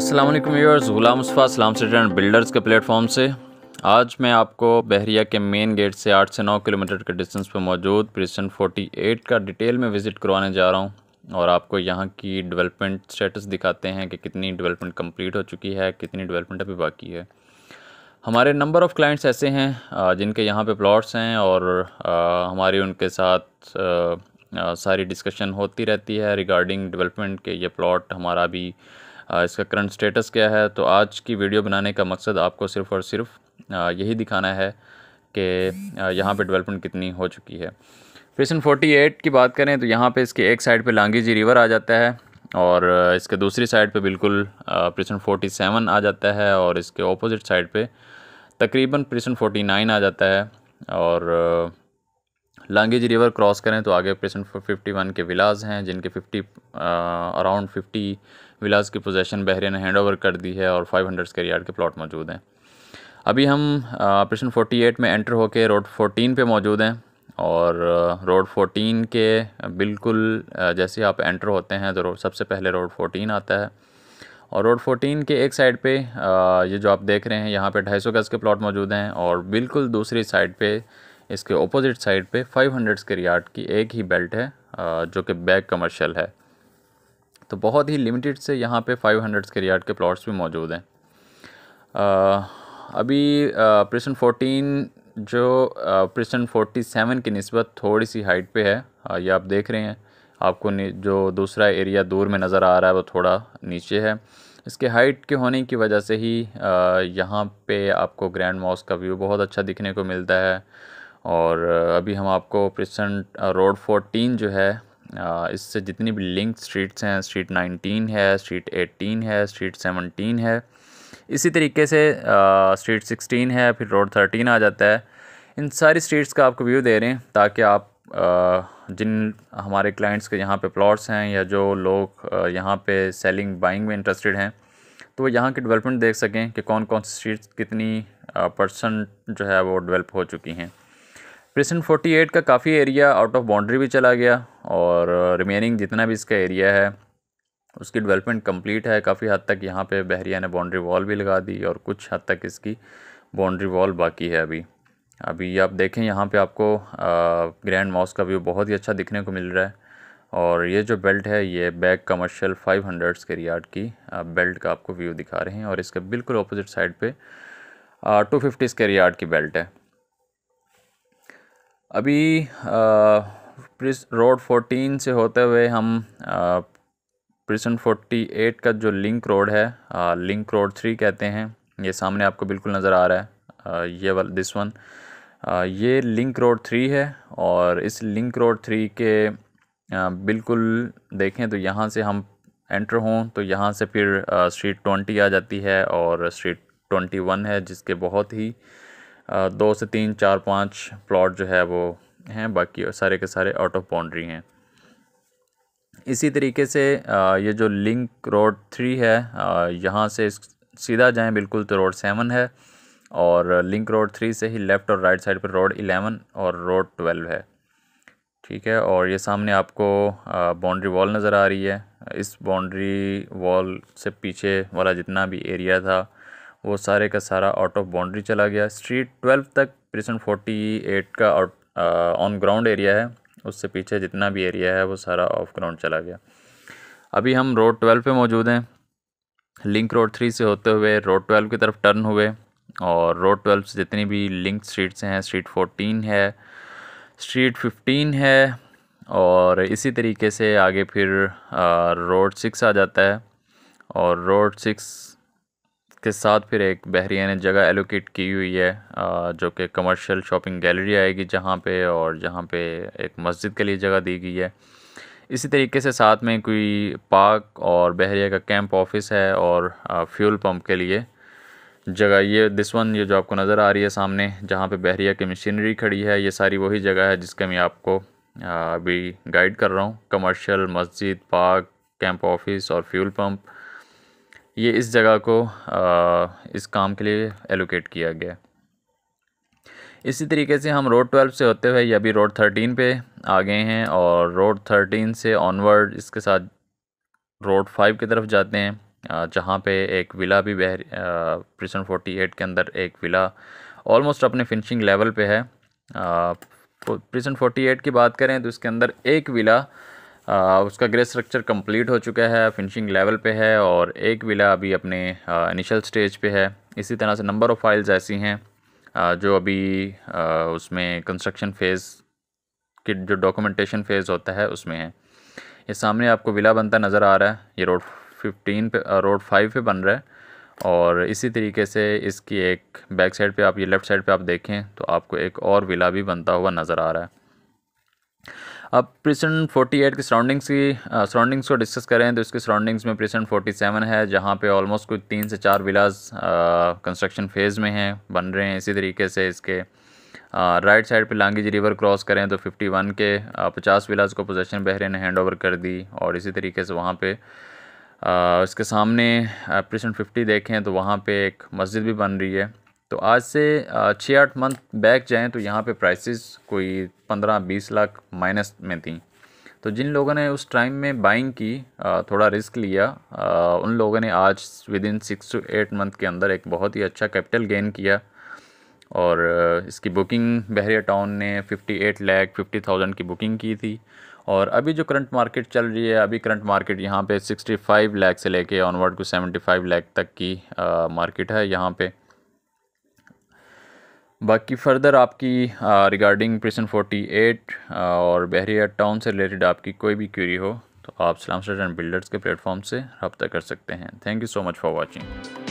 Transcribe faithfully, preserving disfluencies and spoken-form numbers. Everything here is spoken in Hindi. अस्सलाम वालेकुम viewers, Ghulam Mustafa Salam estate and builders के प्लेटफॉर्म से आज मैं आपको बहरिया के मेन गेट से आठ से नौ किलोमीटर के डिस्टेंस पर मौजूद प्रीसिंक्ट अड़तालीस का डिटेल में विज़िट करवाने जा रहा हूं और आपको यहां की डेवलपमेंट स्टेटस दिखाते हैं कि कितनी डेवलपमेंट कंप्लीट हो चुकी है, कितनी डेवलपमेंट अभी बाकी है। हमारे नंबर ऑफ़ क्लाइंट्स ऐसे हैं जिनके यहाँ पर प्लॉट्स हैं और हमारी उनके साथ सारी डिस्कशन होती रहती है रिगार्डिंग डेवलपमेंट के ये प्लॉट हमारा भी इसका करंट स्टेटस क्या है। तो आज की वीडियो बनाने का मकसद आपको सिर्फ़ और सिर्फ यही दिखाना है कि यहाँ पे डेवलपमेंट कितनी हो चुकी है। प्रीसिंक्ट अड़तालीस की बात करें तो यहाँ पे इसके एक साइड पे लांगेश रिवर आ जाता है और इसके दूसरी साइड पे बिल्कुल प्रीसिंक्ट सैंतालीस आ जाता है और इसके ऑपोजिट साइड पे तकरीबन प्रीसिंक्ट उनचास आ जाता है। और लांगेश रिवर क्रॉस करें तो आगे प्रीसिंक्ट इक्यावन के विलाज हैं जिनके पचास अराउंड पचास विलाज की पोजीशन बहरिया ने हैंडओवर कर दी है और पाँच सौ स्क्वायर यार्ड के प्लॉट मौजूद हैं। अभी हम प्रीसिंक्ट अड़तालीस में एंटर होके रोड चौदह पे मौजूद हैं और रोड चौदह के बिल्कुल जैसे आप एंटर होते हैं तो सबसे पहले रोड चौदह आता है और रोड चौदह के एक साइड पे ये जो आप देख रहे हैं यहाँ पर ढाई सौ गज़ के प्लॉट मौजूद हैं और बिल्कुल दूसरी साइड पर इसके ऑपोजिट साइड पे पाँच सौ स्क्वायर यार्ड की एक ही बेल्ट है जो कि बैक कमर्शियल है। तो बहुत ही लिमिटेड से यहाँ पे पाँच सौ स्क्वायर यार्ड के प्लॉट्स भी मौजूद हैं। अभी प्रीसिंक्ट चौदह जो प्रीसिंक्ट सैंतालीस की निस्बत थोड़ी सी हाइट पे है, ये आप देख रहे हैं। आपको जो दूसरा एरिया दूर में नज़र आ रहा है वो थोड़ा नीचे है। इसके हाइट के होने की वजह से ही यहाँ पर आपको ग्रैंड मॉस्क का व्यू बहुत अच्छा दिखने को मिलता है। और अभी हम आपको प्रीसिंक्ट रोड चौदह जो है इससे जितनी भी लिंक स्ट्रीट्स हैं, स्ट्रीट उन्नीस है, स्ट्रीट अठारह है, स्ट्रीट सत्रह है, इसी तरीके से स्ट्रीट सोलह है, फिर रोड तेरह आ जाता है। इन सारी स्ट्रीट्स का आपको व्यू दे रहे हैं ताकि आप आ, जिन हमारे क्लाइंट्स के यहाँ पे प्लॉट्स हैं या जो लोग यहाँ पे सेलिंग बाइंग में इंटरेस्टेड हैं तो वो यहाँ की डेवलपमेंट देख सकें कि कौन कौन सी स्ट्रीट्स कितनी परसेंट जो है वो डेवलप हो चुकी हैं। प्रीसिंक्ट अड़तालीस का काफ़ी एरिया आउट ऑफ बाउंड्री भी चला गया और रिमेनिंग जितना भी इसका एरिया है उसकी डेवलपमेंट कंप्लीट है। काफ़ी हद तक यहाँ पे बहरिया ने बाउंड्री वॉल भी लगा दी और कुछ हद तक इसकी बाउंड्री वॉल बाकी है। अभी अभी आप देखें यहाँ पे आपको ग्रैंड मॉस्क का व्यू बहुत ही अच्छा दिखने को मिल रहा है और ये जो बेल्ट है ये back commercial five hundred square yard की बेल्ट का आपको व्यू दिखा रहे हैं और इसके बिल्कुल अपोजिट साइड पर टू फिफ्टी स्क्वायर यार्ड की बेल्ट है। अभी रोड चौदह से होते हुए हम प्रीसिंक्ट अड़तालीस का जो लिंक रोड है आ, लिंक रोड तीन कहते हैं, ये सामने आपको बिल्कुल नज़र आ रहा है। आ, ये वाल दिस वन आ, ये लिंक रोड तीन है और इस लिंक रोड तीन के आ, बिल्कुल देखें तो यहाँ से हम एंटर हों तो यहाँ से फिर आ, स्ट्रीट बीस आ जाती है और स्ट्रीट इक्कीस है जिसके बहुत ही दो से तीन चार पाँच प्लॉट जो है वो हैं, बाकी सारे के सारे आउट ऑफ बाउंड्री हैं। इसी तरीके से ये जो लिंक रोड थ्री है यहाँ से सीधा जाएं बिल्कुल तो रोड सेवन है और लिंक रोड थ्री से ही लेफ़्ट और राइट साइड पर रोड इलेवन और रोड ट्वेल्व है, ठीक है। और ये सामने आपको बाउंड्री वॉल नज़र आ रही है। इस बाउंड्री वॉल से पीछे वाला जितना भी एरिया था वो सारे का सारा आउट ऑफ बाउंड्री चला गया। स्ट्रीट बारह तक प्रीसिंक्ट अड़तालीस का ऑन ग्राउंड एरिया है, उससे पीछे जितना भी एरिया है वो सारा ऑफ ग्राउंड चला गया। अभी हम रोड बारह पे मौजूद हैं। लिंक रोड तीन से होते हुए रोड बारह की तरफ टर्न हुए और रोड बारह से जितनी भी लिंक स्ट्रीट्स हैं, स्ट्रीट चौदह है, स्ट्रीट पंद्रह है और इसी तरीके से आगे फिर रोड छह आ जाता है और रोड छह के साथ फिर एक बहरिया ने जगह एलोकेट की हुई है जो कि कमर्शियल शॉपिंग गैलरी आएगी जहाँ पे और जहाँ पे एक मस्जिद के लिए जगह दी गई है। इसी तरीके से साथ में कोई पार्क और बहरिया का कैंप ऑफिस है और फ्यूल पंप के लिए जगह, ये दिस वन ये जो आपको नज़र आ रही है सामने जहाँ पे बहरिया की मशीनरी खड़ी है, ये सारी वही जगह है जिसका मैं आपको अभी गाइड कर रहा हूँ। कमर्शियल, मस्जिद, पार्क, कैंप ऑफिस और फ्यूल पम्प, ये इस जगह को आ, इस काम के लिए एलोकेट किया गया। इसी तरीके से हम रोड बारह से होते हुए या अभी रोड तेरह पे आ गए हैं और रोड तेरह से ऑनवर्ड इसके साथ रोड पाँच की तरफ जाते हैं जहाँ पे एक विला भी बहर प्रिसेंट अड़तालीस के अंदर एक विला ऑलमोस्ट अपने फिनिशिंग लेवल पे है। प्रिसेंट अड़तालीस की बात करें तो इसके अंदर एक विला आ, उसका ग्रे स्ट्रक्चर कंप्लीट हो चुका है, फिनिशिंग लेवल पे है और एक विला अभी अपने इनिशियल स्टेज पे है। इसी तरह से नंबर ऑफ़ फाइल्स ऐसी हैं आ, जो अभी आ, उसमें कंस्ट्रक्शन फ़ेज़ की जो डॉक्यूमेंटेशन फ़ेज़ होता है उसमें है। ये सामने आपको विला बनता नज़र आ रहा है, ये रोड फिफ्टीन पे रोड फाइव पे बन रहा है और इसी तरीके से इसकी एक बैक साइड पे आप ये लेफ़्ट साइड पे आप देखें तो आपको एक और विला भी बनता हुआ नज़र आ रहा है। अब प्रिसेंट अड़तालीस की सराउंडिंग्स की सराउंडिंग्स को डिस्कस करें तो इसके सराउंडिंग्स में प्रिसेंट सैंतालीस है जहाँ पे ऑलमोस्ट कुछ तीन से चार विलाज कंस्ट्रक्शन फ़ेज़ में हैं, बन रहे हैं। इसी तरीके से इसके राइट साइड पे लांगेज रिवर क्रॉस करें तो इक्यावन के पचास विलाज को पोजेसन बहरीन ने हैंड ओवर कर दी और इसी तरीके से वहाँ पे आ, इसके सामने प्रिसेंट पचास देखें तो वहाँ पे एक मस्जिद भी बन रही है। तो आज से छः आठ मंथ बैक जाएँ तो यहाँ पे प्राइसेस कोई पंद्रह बीस लाख माइनस में थी, तो जिन लोगों ने उस टाइम में बाइंग की थोड़ा रिस्क लिया उन लोगों ने आज within six to eight month के अंदर एक बहुत ही अच्छा कैपिटल गेन किया और इसकी बुकिंग बहरिया टाउन ने अट्ठावन लाख पचास हज़ार की बुकिंग की थी और अभी जो करंट मार्केट चल रही है, अभी करंट मार्केट यहाँ पे पैंसठ लाख से लेके ऑनवर्ड को पचहत्तर लाख तक की आ, मार्केट है यहाँ पे। बाकी फर्दर आपकी आ, रिगार्डिंग प्रिसेंट अड़तालीस आ, और बहरिया टाउन से रिलेटेड आपकी कोई भी क्यूरी हो तो आप सलाम एस्टेट एंड बिल्डर्स के प्लेटफॉर्म से रब्ता कर सकते हैं। Thank you so much for watching.